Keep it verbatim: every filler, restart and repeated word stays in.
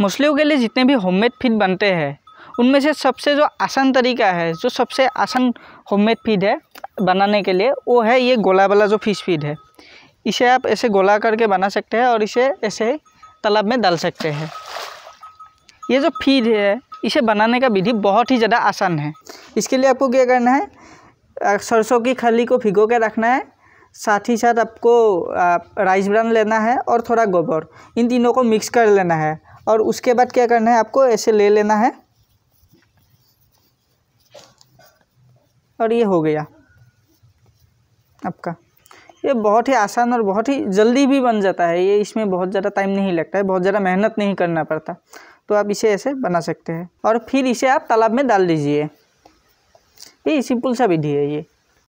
मछलियों के लिए जितने भी होममेड फीड बनते हैं उनमें से सबसे जो आसान तरीका है, जो सबसे आसान होममेड फीड है बनाने के लिए, वो है ये गोला वाला जो फिश फीड है। इसे आप ऐसे गोला करके बना सकते हैं और इसे ऐसे तालाब में डाल सकते हैं। ये जो फीड है इसे बनाने का विधि बहुत ही ज़्यादा आसान है। इसके लिए आपको क्या करना है, सरसों की खली को भिगो के रखना है, साथ ही साथ आपको राइस ब्रान लेना है और थोड़ा गोबर, इन तीनों को मिक्स कर लेना है। और उसके बाद क्या करना है, आपको ऐसे ले लेना है और ये हो गया आपका। ये बहुत ही आसान और बहुत ही जल्दी भी बन जाता है। ये इसमें बहुत ज़्यादा टाइम नहीं लगता है, बहुत ज़्यादा मेहनत नहीं करना पड़ता। तो आप इसे ऐसे बना सकते हैं और फिर इसे आप तालाब में डाल दीजिए। ये सिंपल सा विधि है ये।